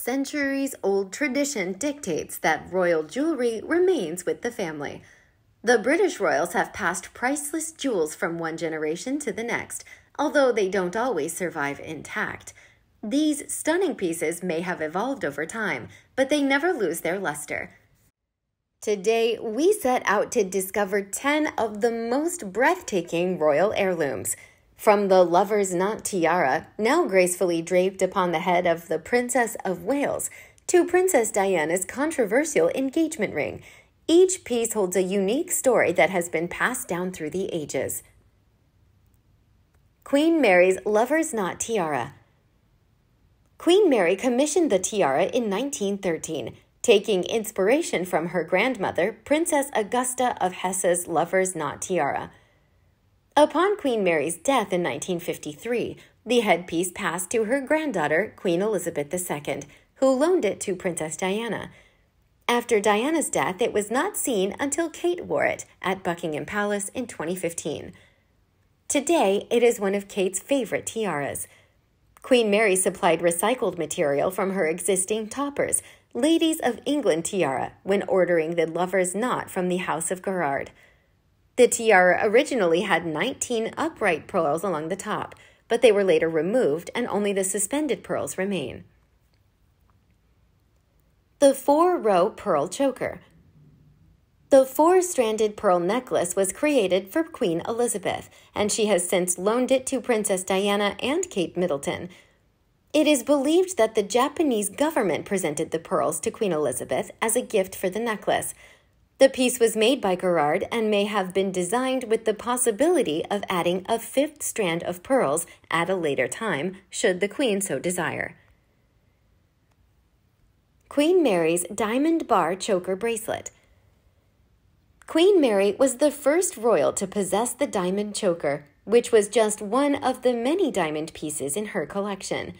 centuries-old tradition dictates that royal jewelry remains with the family. The British royals have passed priceless jewels from one generation to the next, although they don't always survive intact. These stunning pieces may have evolved over time, but they never lose their luster. Today, we set out to discover 10 of the most breathtaking royal heirlooms. From the Lover's Knot Tiara, now gracefully draped upon the head of the Princess of Wales, to Princess Diana's controversial engagement ring, each piece holds a unique story that has been passed down through the ages. Queen Mary's Lover's Knot Tiara. Queen Mary commissioned the tiara in 1913, taking inspiration from her grandmother, Princess Augusta of Hesse's Lover's Knot Tiara. Upon Queen Mary's death in 1953, the headpiece passed to her granddaughter, Queen Elizabeth II, who loaned it to Princess Diana. After Diana's death, it was not seen until Kate wore it at Buckingham Palace in 2015. Today, it is one of Kate's favorite tiaras. Queen Mary supplied recycled material from her existing toppers, Ladies of England Tiara, when ordering the Lover's Knot from the House of Garrard. The tiara originally had 19 upright pearls along the top, but they were later removed and only the suspended pearls remain. The four-row pearl choker. The four-stranded pearl necklace was created for Queen Elizabeth, and she has since loaned it to Princess Diana and Kate Middleton. It is believed that the Japanese government presented the pearls to Queen Elizabeth as a gift for the necklace. The piece was made by Garrard and may have been designed with the possibility of adding a fifth strand of pearls at a later time, should the Queen so desire. Queen Mary's Diamond Bar Choker Bracelet. Queen Mary was the first royal to possess the diamond choker, which was just one of the many diamond pieces in her collection.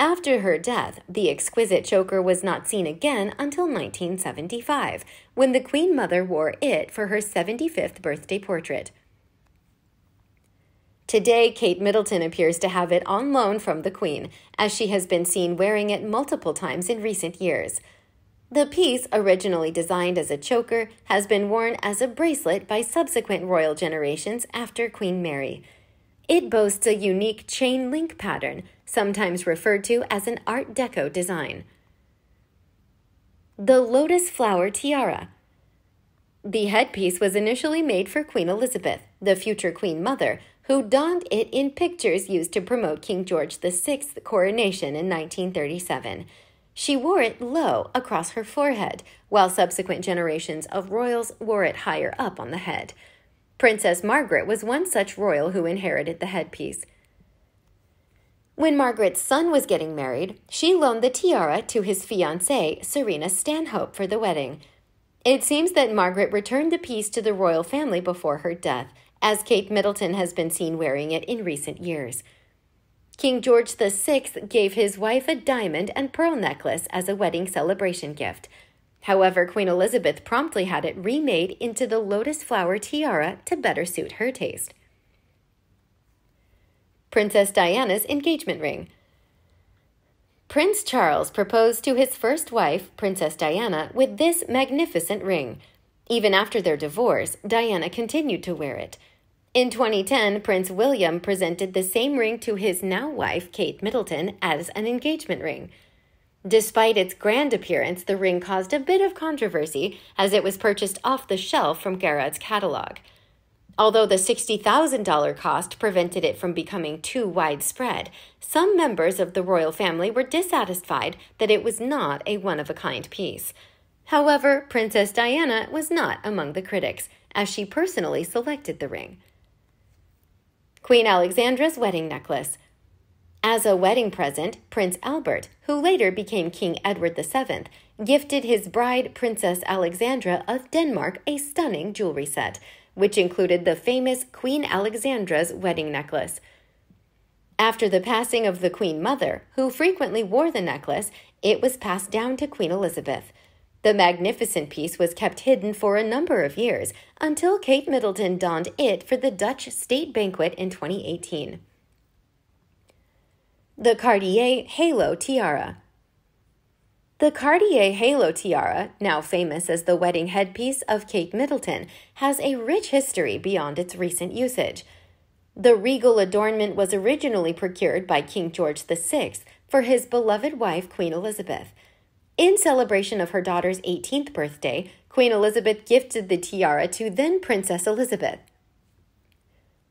After her death, the exquisite choker was not seen again until 1975, when the Queen Mother wore it for her 75th birthday portrait. Today, Kate Middleton appears to have it on loan from the Queen, as she has been seen wearing it multiple times in recent years. The piece, originally designed as a choker, has been worn as a bracelet by subsequent royal generations after Queen Mary. It boasts a unique chain-link pattern, sometimes referred to as an Art Deco design. The Lotus Flower Tiara. The headpiece was initially made for Queen Elizabeth, the future Queen Mother, who donned it in pictures used to promote King George VI's coronation in 1937. She wore it low across her forehead, while subsequent generations of royals wore it higher up on the head. Princess Margaret was one such royal who inherited the headpiece. When Margaret's son was getting married, she loaned the tiara to his fiancée, Serena Stanhope, for the wedding. It seems that Margaret returned the piece to the royal family before her death, as Kate Middleton has been seen wearing it in recent years. King George VI gave his wife a diamond and pearl necklace as a wedding celebration gift. However, Queen Elizabeth promptly had it remade into the Lotus Flower Tiara to better suit her taste. Princess Diana's engagement ring. Prince Charles proposed to his first wife, Princess Diana, with this magnificent ring. Even after their divorce, Diana continued to wear it. In 2010, Prince William presented the same ring to his now wife, Kate Middleton, as an engagement ring. Despite its grand appearance, the ring caused a bit of controversy as it was purchased off the shelf from Garrard's catalog. Although the $60,000 cost prevented it from becoming too widespread, some members of the royal family were dissatisfied that it was not a one-of-a-kind piece. However, Princess Diana was not among the critics, as she personally selected the ring. Queen Alexandra's wedding necklace. As a wedding present, Prince Albert, who later became King Edward VII, gifted his bride, Princess Alexandra of Denmark, a stunning jewelry set, which included the famous Queen Alexandra's wedding necklace. After the passing of the Queen Mother, who frequently wore the necklace, it was passed down to Queen Elizabeth. The magnificent piece was kept hidden for a number of years, until Kate Middleton donned it for the Dutch state banquet in 2018. The Cartier Halo Tiara. The Cartier Halo Tiara, now famous as the wedding headpiece of Kate Middleton, has a rich history beyond its recent usage. The regal adornment was originally procured by King George VI for his beloved wife, Queen Elizabeth. In celebration of her daughter's 18th birthday, Queen Elizabeth gifted the tiara to then Princess Elizabeth.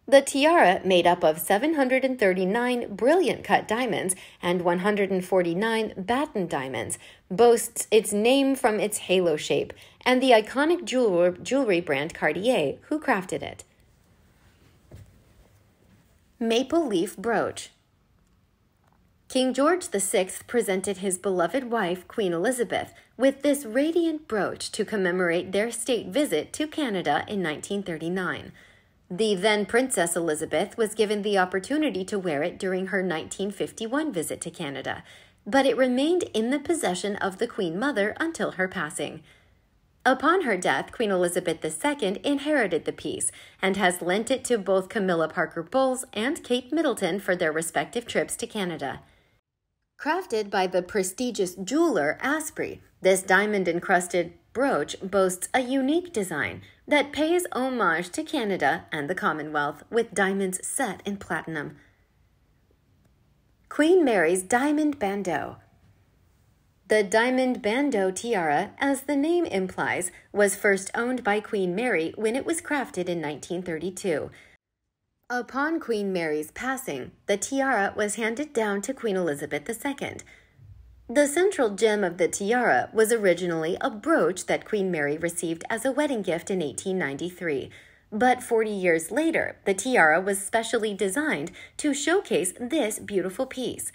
The tiara, made up of 739 brilliant cut diamonds and 149 batten diamonds, boasts its name from its halo shape and the iconic jewelry brand Cartier, who crafted it. Maple Leaf Brooch. King George VI presented his beloved wife, Queen Elizabeth, with this radiant brooch to commemorate their state visit to Canada in 1939. The then Princess Elizabeth was given the opportunity to wear it during her 1951 visit to Canada, but it remained in the possession of the Queen Mother until her passing. Upon her death, Queen Elizabeth II inherited the piece and has lent it to both Camilla Parker Bowles and Kate Middleton for their respective trips to Canada. Crafted by the prestigious jeweler Asprey, this diamond-encrusted brooch boasts a unique design that pays homage to Canada and the Commonwealth, with diamonds set in platinum. Queen Mary's Diamond Bandeau. The Diamond Bandeau tiara, as the name implies, was first owned by Queen Mary when it was crafted in 1932. Upon Queen Mary's passing, the tiara was handed down to Queen Elizabeth II. The central gem of the tiara was originally a brooch that Queen Mary received as a wedding gift in 1893, but 40 years later, the tiara was specially designed to showcase this beautiful piece.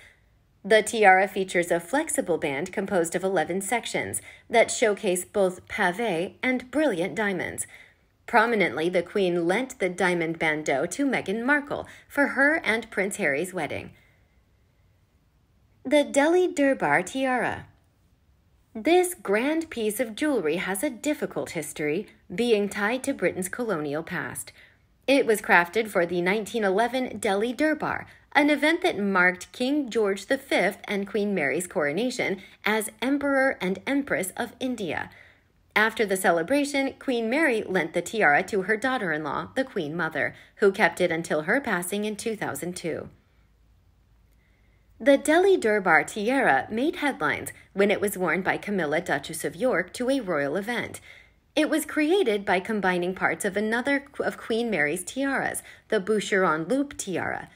The tiara features a flexible band composed of 11 sections that showcase both pavé and brilliant diamonds. Prominently, the Queen lent the Diamond Bandeau to Meghan Markle for her and Prince Harry's wedding. The Delhi Durbar Tiara. This grand piece of jewelry has a difficult history, being tied to Britain's colonial past. It was crafted for the 1911 Delhi Durbar, an event that marked King George V and Queen Mary's coronation as Emperor and Empress of India. After the celebration, Queen Mary lent the tiara to her daughter-in-law, the Queen Mother, who kept it until her passing in 2002. The Delhi Durbar tiara made headlines when it was worn by Camilla, Duchess of York, to a royal event. It was created by combining parts of another of Queen Mary's tiaras, the Boucheron Loop tiara.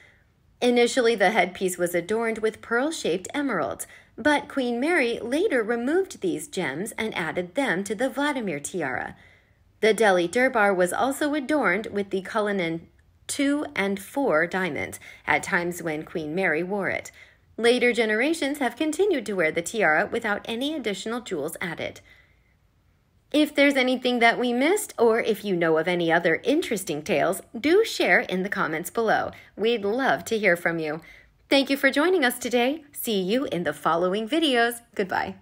Initially, the headpiece was adorned with pearl-shaped emeralds, but Queen Mary later removed these gems and added them to the Vladimir tiara. The Delhi Durbar was also adorned with the Cullinan 2 and 4 diamonds at times when Queen Mary wore it. Later generations have continued to wear the tiara without any additional jewels added. If there's anything that we missed, or if you know of any other interesting tales, do share in the comments below. We'd love to hear from you. Thank you for joining us today. See you in the following videos. Goodbye.